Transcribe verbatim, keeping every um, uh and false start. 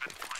has been